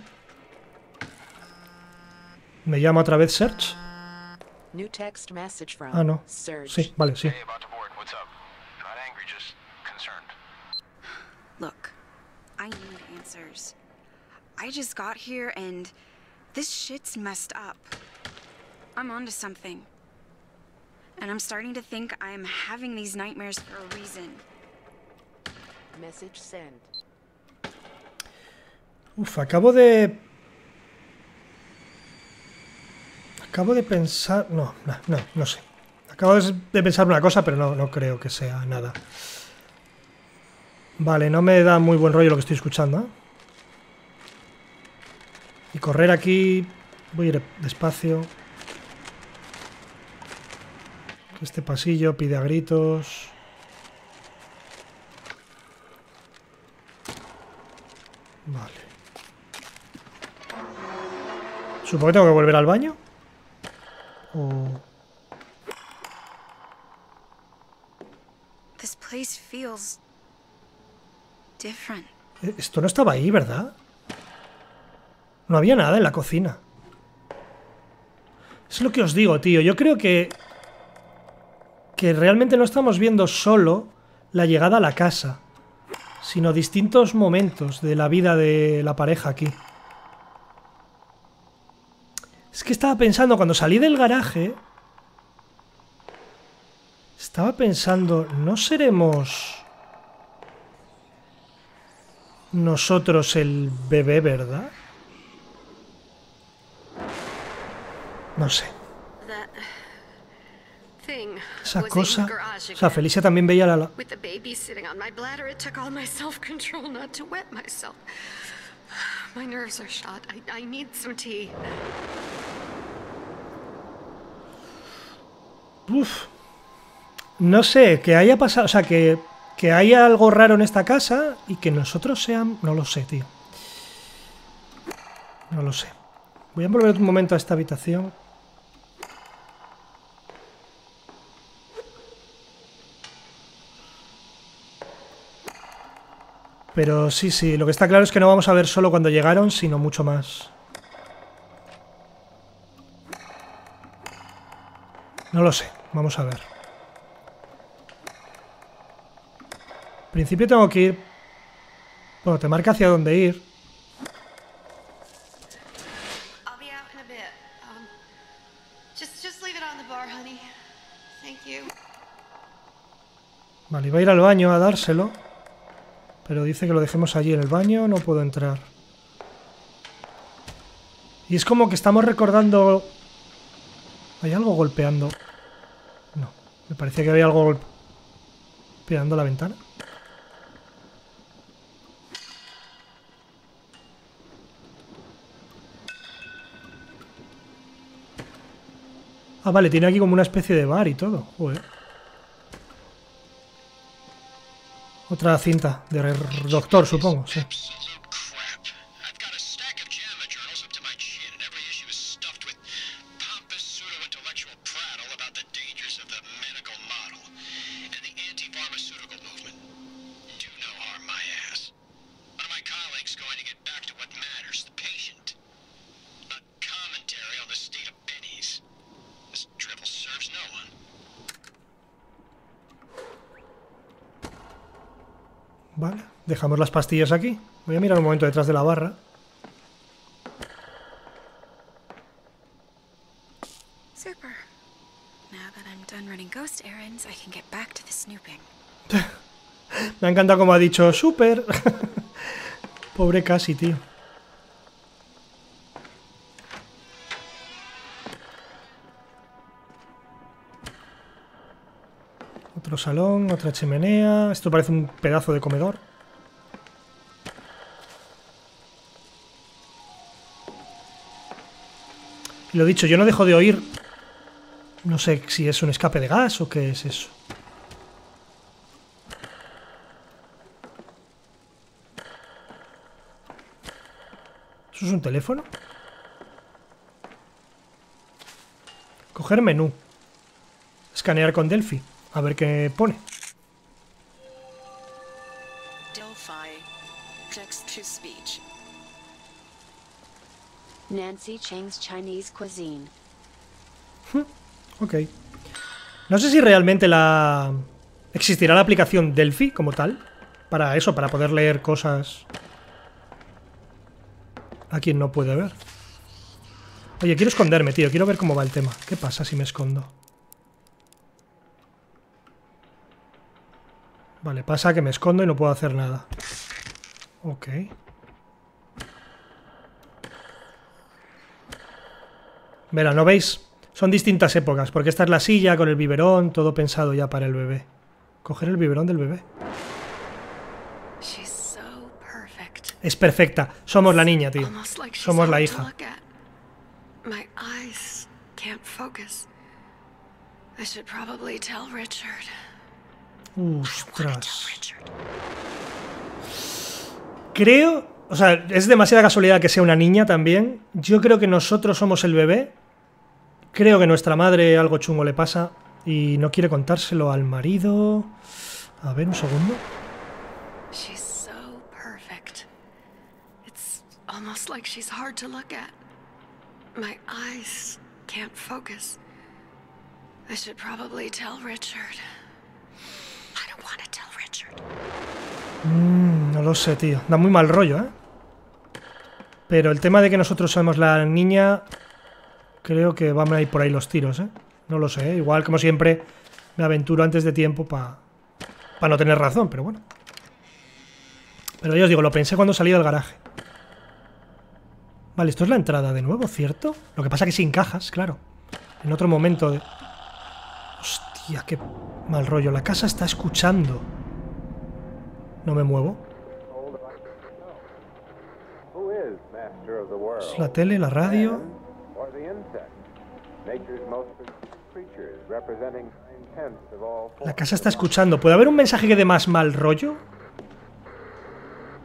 ¿Me llama otra vez Search? Ah, no. Sí, vale, sí. Look, I need answers. I just got here and this shit's messed up. I'm onto something. And I'm starting to think I'm having these nightmares for a reason. Acabo de pensar... No sé. Acabo de pensar una cosa, pero no creo que sea nada. Vale, no me da muy buen rollo lo que estoy escuchando, ¿eh? Y correr aquí... voy a ir despacio. Este pasillo pide a gritos... Vale. Supongo que tengo que volver al baño. O... esto no estaba ahí, ¿verdad? No había nada en la cocina. Es lo que os digo, tío. Yo creo que realmente no estamos viendo solo la llegada a la casa, sino distintos momentos de la vida de la pareja aquí. Es que estaba pensando, cuando salí del garaje, estaba pensando, ¿no seremos nosotros el bebé, verdad? No sé. Esa cosa... O sea, Felicia también veía la... Uf. No sé, que haya pasado... O sea, que haya algo raro en esta casa y que nosotros sean... No lo sé, tío. No lo sé. Voy a volver un momento a esta habitación. Pero sí, lo que está claro es que no vamos a ver solo cuando llegaron, sino mucho más. No lo sé, vamos a ver. En principio tengo que ir... Bueno, te marca hacia dónde ir. Vale, iba a ir al baño a dárselo. Pero dice que lo dejemos allí en el baño, no puedo entrar. Y es como que estamos recordando... ¿Hay algo golpeando? No, me parecía que había algo golpeando la ventana. Ah, vale, tiene aquí como una especie de bar y todo. Joder. Otra cinta de doctor, supongo, sí. Vale, dejamos las pastillas aquí. Voy a mirar un momento detrás de la barra. Me ha encantado como ha dicho, super. Pobre Cassie, tío. Otro salón, otra chimenea... Esto parece un pedazo de comedor. Y lo dicho, yo no dejo de oír... No sé si es un escape de gas o qué es eso. ¿Eso es un teléfono? Coger menú. Escanear con Delphi. A ver qué pone. Delphi, text to speech. Nancy Chang's Chinese cuisine. Ok. No sé si realmente existirá la aplicación Delphi como tal. Para eso, para poder leer cosas a quien no puede ver. Oye, quiero esconderme, tío. Quiero ver cómo va el tema. ¿Qué pasa si me escondo? Vale, pasa que me escondo y no puedo hacer nada. Ok. Verá, ¿no veis? Son distintas épocas, porque esta es la silla con el biberón, todo pensado ya para el bebé. Coger el biberón del bebé. Es perfecta. Somos la niña, tío. Somos la hija. Ostras. Creo... O sea, es demasiada casualidad que sea una niña también. Yo creo que nosotros somos el bebé. Creo que nuestra madre algo chungo le pasa y no quiere contárselo al marido. A ver, un segundo. No lo sé, tío. Da muy mal rollo, ¿eh? Pero el tema de que nosotros somos la niña... Creo que van a ir por ahí los tiros, ¿eh? No lo sé. Igual, como siempre, me aventuro antes de tiempo para no tener razón, pero bueno. Pero yo os digo, lo pensé cuando salí del garaje. Vale, esto es la entrada de nuevo, ¿cierto? Lo que pasa que sin cajas, claro. en otro momento de... Hostia, qué mal rollo. La casa está escuchando. No me muevo. Es la tele, la radio. La casa está escuchando. ¿Puede haber un mensaje que dé más mal rollo?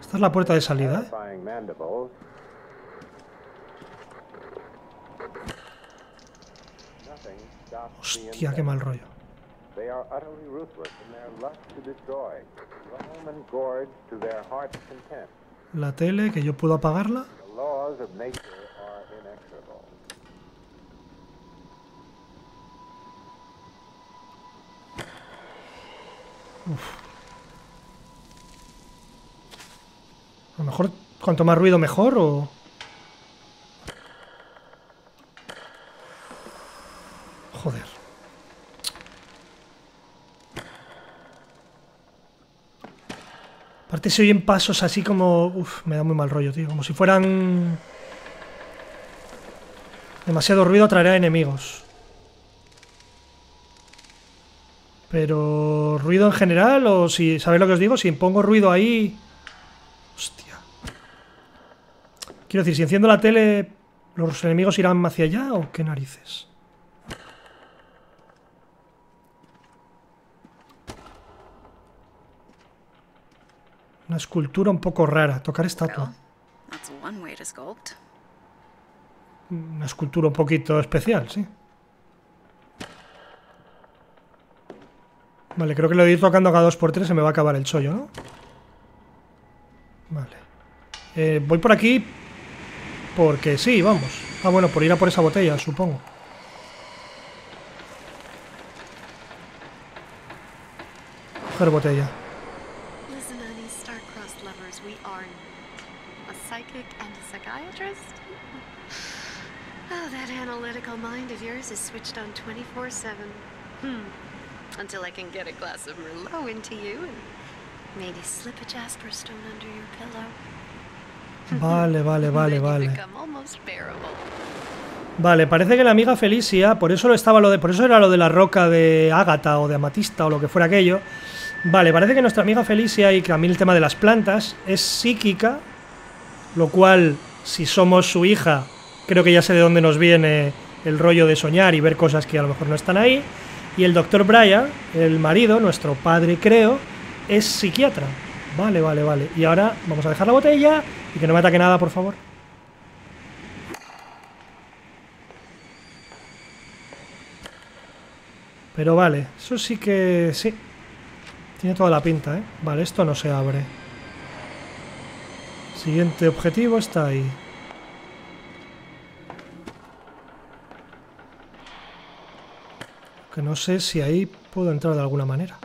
Esta es la puerta de salida. Hostia, qué mal rollo. La tele, que yo puedo apagarla. Uf. A lo mejor cuanto más ruido mejor, o... Joder. Aparte se oyen pasos así como... Uf, me da muy mal rollo, tío. Como si fueran... Demasiado ruido atraerá enemigos. Pero... ¿Ruido en general? O si... ¿Sabéis lo que os digo? Si pongo ruido ahí... Hostia. Quiero decir, si enciendo la tele... ¿Los enemigos irán hacia allá o qué narices? Una escultura un poco rara. Tocar estatua. Una escultura un poquito especial, sí. Vale, creo que lo de ir tocando cada 2×3 se me va a acabar el chollo, ¿no? Vale. Voy por aquí... Porque sí, vamos. Ah, bueno, por ir a por esa botella, supongo. Coger botella. Until I can get a glass of Merlot into you and maybe slip a Jasper stone under your pillow. Vale. Vale, parece que la amiga Felicia, por eso era lo de la roca de ágata o de amatista o lo que fuera aquello. Vale, parece que nuestra amiga Felicia, y que a mí el tema de las plantas, es psíquica, lo cual, si somos su hija, creo que ya sé de dónde nos viene el rollo de soñar y ver cosas que a lo mejor no están ahí. Y el doctor Bryar, el marido, nuestro padre creo, es psiquiatra. Vale. Y ahora vamos a dejar la botella y que no me ataque nada, por favor. Pero vale, eso sí que... sí. Tiene toda la pinta, ¿eh? Vale, esto no se abre. Siguiente objetivo está ahí. Que no sé si ahí puedo entrar de alguna manera.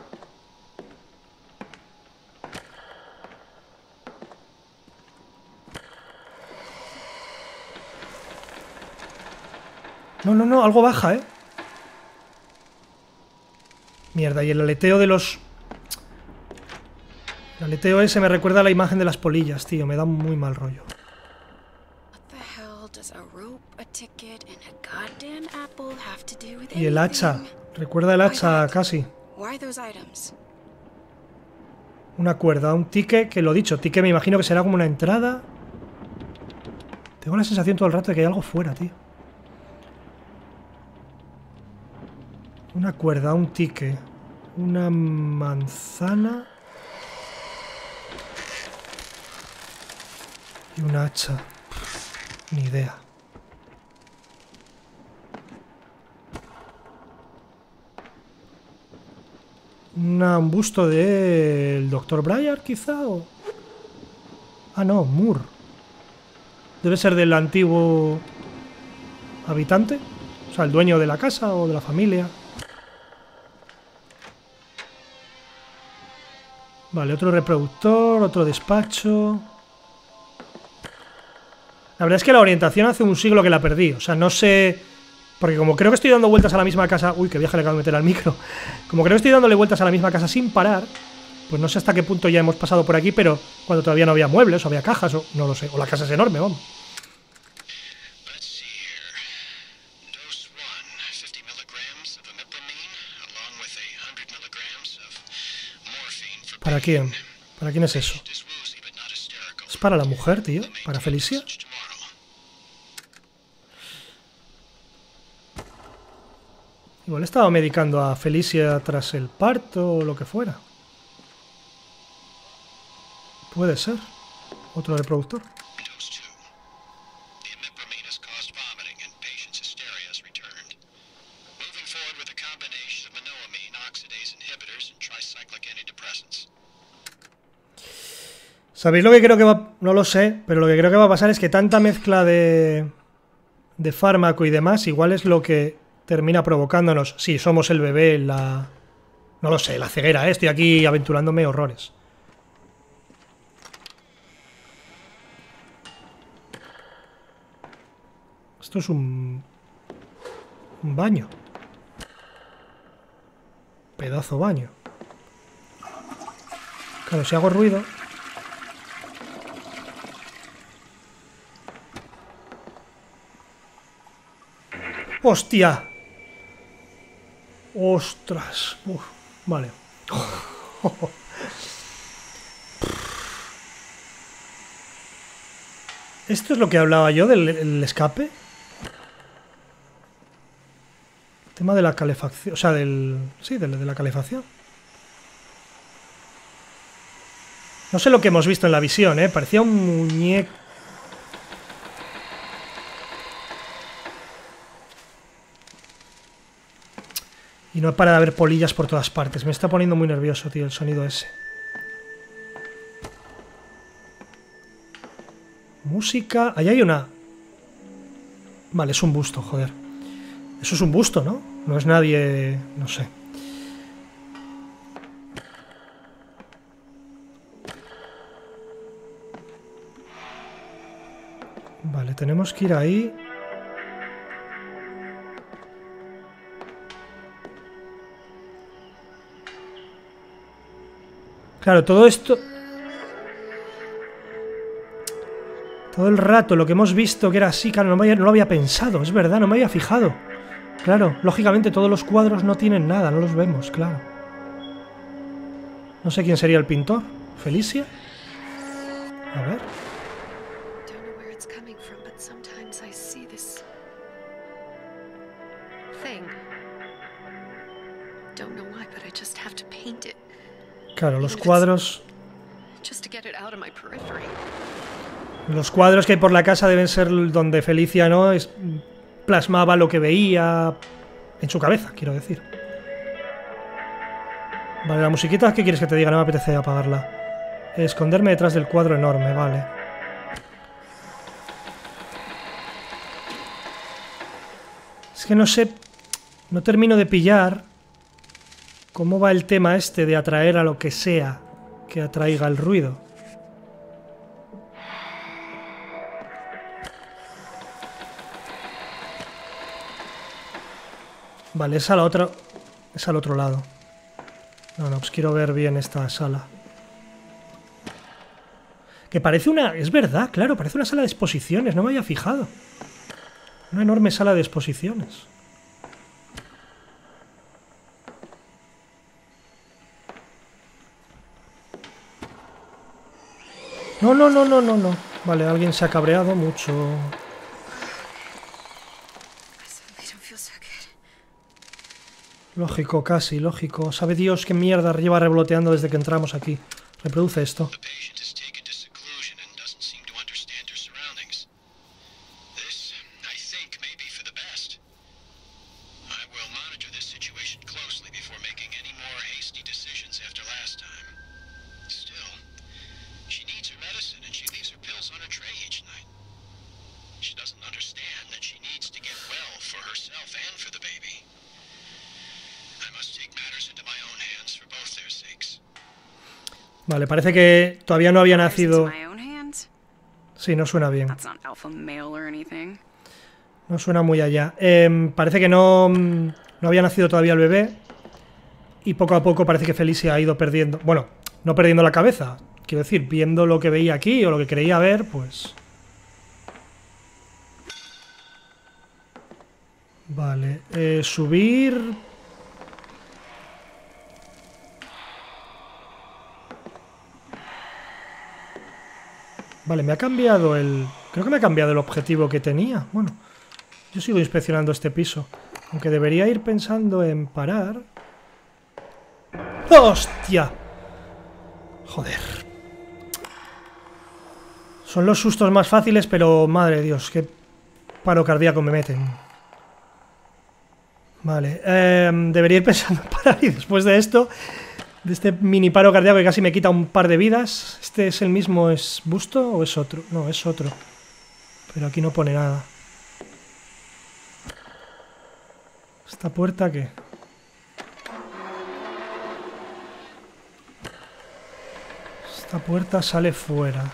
No, algo baja, ¿eh? Mierda, y el aleteo de los... El aleteo ese me recuerda a la imagen de las polillas, tío. Me da muy mal rollo. Y el hacha... Recuerda el hacha, casi. Una cuerda, un ticket, que lo dicho, ticket me imagino que será como una entrada. Tengo la sensación todo el rato de que hay algo fuera, tío. Una cuerda, un ticket, una manzana y una hacha. Ni idea. Un busto del Dr. Bryar, quizá, o... Ah, no, Moore. Debe ser del antiguo habitante. O sea, el dueño de la casa o de la familia. Vale, otro reproductor, otro despacho. La verdad es que la orientación hace un siglo que la perdí. O sea, no sé... Porque como creo que estoy dando vueltas a la misma casa... Uy, que viaje le acabo de meter al micro. Como creo que estoy dándole vueltas a la misma casa sin parar, pues no sé hasta qué punto ya hemos pasado por aquí, pero cuando todavía no había muebles, o había cajas, o no lo sé. O la casa es enorme, vamos. ¿Para quién? ¿Para quién es eso? ¿Es para la mujer, tío? ¿Para Felicia? Igual estaba medicando a Felicia tras el parto o lo que fuera. Puede ser. Otro reproductor. ¿Sabéis lo que creo que va...? No lo sé, pero lo que creo que va a pasar es que tanta mezcla de fármaco y demás, igual es lo que termina provocándonos. Sí, somos el bebé, la... No lo sé, la ceguera, ¿eh? Estoy aquí aventurándome horrores. Esto es un baño. Pedazo baño. Claro, si hago ruido... ¡Hostia! ¡Ostras! Uf, vale. ¿Esto es lo que hablaba yo del escape? El tema de la calefacción... O sea, del... Sí, de la calefacción. No sé lo que hemos visto en la visión, ¿eh? Parecía un muñeco... Y no para de haber polillas por todas partes. Me está poniendo muy nervioso, tío, el sonido ese. Música... Ahí hay una... Vale, es un busto, joder. Eso es un busto, ¿no? No es nadie... No sé. Vale, tenemos que ir ahí... Claro, todo esto... Todo el rato, lo que hemos visto que era así, claro, no lo había pensado, es verdad, no me había fijado. Claro, lógicamente todos los cuadros no tienen nada, no los vemos, claro. No sé quién sería el pintor. ¿Felicia? A ver. Claro, los cuadros... Los cuadros que hay por la casa deben ser donde Felicia, ¿no? Plasmaba lo que veía en su cabeza, quiero decir. Vale, la musiquita, ¿qué quieres que te diga? No me apetece apagarla. Esconderme detrás del cuadro enorme, vale. Es que no sé... No termino de pillar... ¿Cómo va el tema este de atraer a lo que sea que atraiga el ruido? Vale, es a la otra... Es al otro lado. No, pues quiero ver bien esta sala. Que parece una... Es verdad, claro, parece una sala de exposiciones, no me había fijado. Una enorme sala de exposiciones. No, no, no, no, no, no. Vale, alguien se ha cabreado mucho. Lógico, casi, lógico. Sabe Dios qué mierda lleva revoloteando desde que entramos aquí. Reproduce esto. Vale, parece que todavía no había nacido... Sí, no suena bien. No suena muy allá. Parece que no había nacido todavía el bebé. Y poco a poco parece que Felicia ha ido perdiendo... Bueno, no perdiendo la cabeza. Quiero decir, viendo lo que veía aquí o lo que creía ver, pues... Vale, subir... Vale, me ha cambiado el... Creo que me ha cambiado el objetivo que tenía. Bueno, yo sigo inspeccionando este piso. Aunque debería ir pensando en parar... ¡Hostia! Joder. Son los sustos más fáciles, pero madre de Dios, qué paro cardíaco me meten. Vale, debería ir pensando en parar y después de esto... De este mini paro cardíaco que casi me quita un par de vidas. ¿Este es el mismo busto o es otro? No, es otro. Pero aquí no pone nada. ¿Esta puerta qué? Esta puerta sale fuera.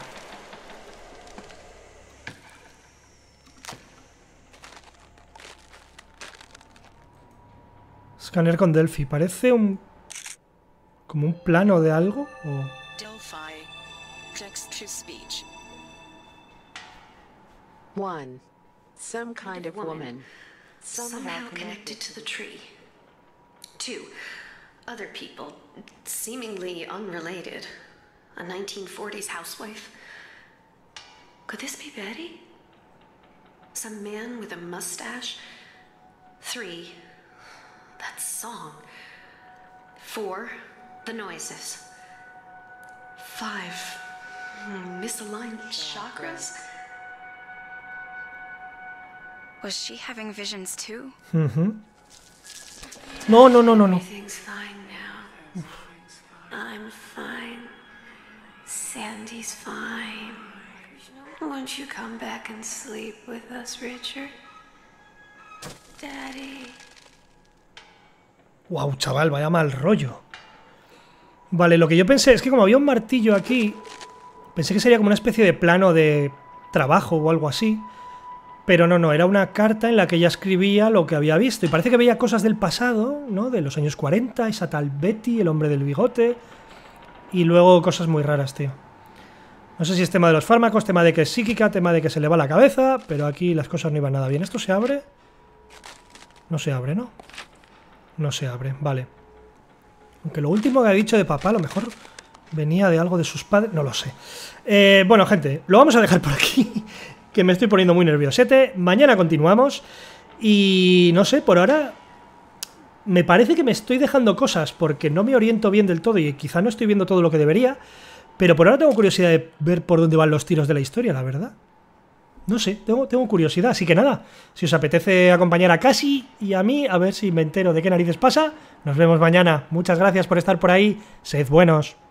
Escáner con Delphi. Parece un... ¿Como un plano de algo? ¿O? Delphi, text to speech. One, some kind of woman, somehow connected to the tree. Two, other people, seemingly unrelated. A 1940s housewife. Could this be Betty? Some man with a mustache. Three, that song. Four. The noises. Five. Misaligned chakras. Was she having visions too? Mhm. No. Everything's fine now. I'm fine. Sandy's fine. Won't you come back and sleep with us, Richard? Daddy. Wow, chaval, vaya mal rollo. Vale, lo que yo pensé es que como había un martillo aquí, pensé que sería como una especie de plano de trabajo o algo así. Pero no, era una carta en la que ella escribía lo que había visto. Y parece que veía cosas del pasado, ¿no? De los años 40, esa tal Betty, el hombre del bigote. Y luego cosas muy raras, tío. No sé si es tema de los fármacos, tema de que es psíquica, tema de que se le va la cabeza. Pero aquí las cosas no iban nada bien. ¿Esto se abre? No se abre, ¿no? No se abre, vale. Aunque lo último que ha dicho de papá a lo mejor venía de algo de sus padres, no lo sé. Bueno, gente, lo vamos a dejar por aquí, que me estoy poniendo muy nerviosete. Mañana continuamos y no sé, por ahora me parece que me estoy dejando cosas porque no me oriento bien del todo y quizá no estoy viendo todo lo que debería, pero por ahora tengo curiosidad de ver por dónde van los tiros de la historia, la verdad. No sé, tengo curiosidad, así que nada, si os apetece acompañar a Cassie y a mí, a ver si me entero de qué narices pasa, nos vemos mañana. Muchas gracias por estar por ahí, sed buenos.